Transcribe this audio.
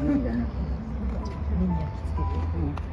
目に焼き付けて。